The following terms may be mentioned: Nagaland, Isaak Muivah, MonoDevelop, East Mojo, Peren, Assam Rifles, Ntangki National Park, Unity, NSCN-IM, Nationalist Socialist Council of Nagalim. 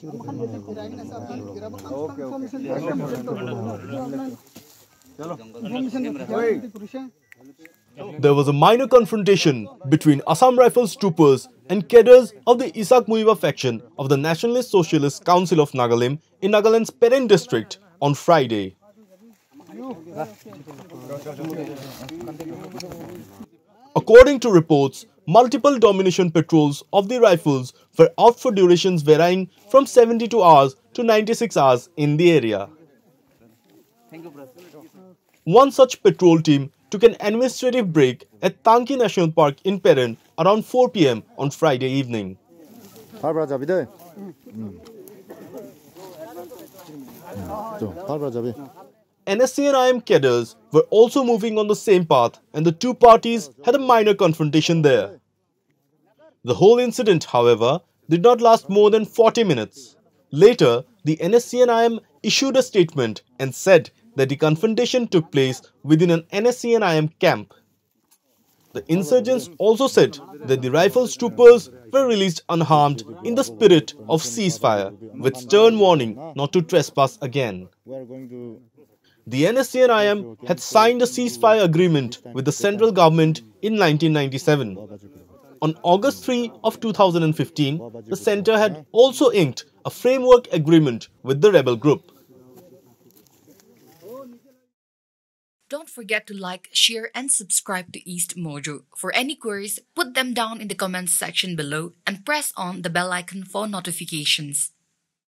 There was a minor confrontation between Assam Rifles troopers and cadres of the Isaak Muivah faction of the Nationalist Socialist Council of Nagalim in Nagaland's Peren district on Friday. According to reports, multiple domination patrols of the Rifles were out for durations varying from 72 hours to 96 hours in the area. One such patrol team took an administrative break at Ntangki National Park in Peren around 4 p.m. on Friday evening. NSCN-IM cadres were also moving on the same path, and the two parties had a minor confrontation there. The whole incident, however, did not last more than 40 minutes. Later, the NSCN-IM issued a statement and said that the confrontation took place within an NSCN-IM camp. The insurgents also said that the Rifles troopers were released unharmed in the spirit of ceasefire, with stern warning not to trespass again. The NSCN-IM had signed a ceasefire agreement with the central government in 1997. On August 3 of 2015, the centre had also inked a framework agreement with the rebel group. Don't forget to like, share and subscribe to East Mojo. For any queries, put them down in the comments section below and press on the bell icon for notifications.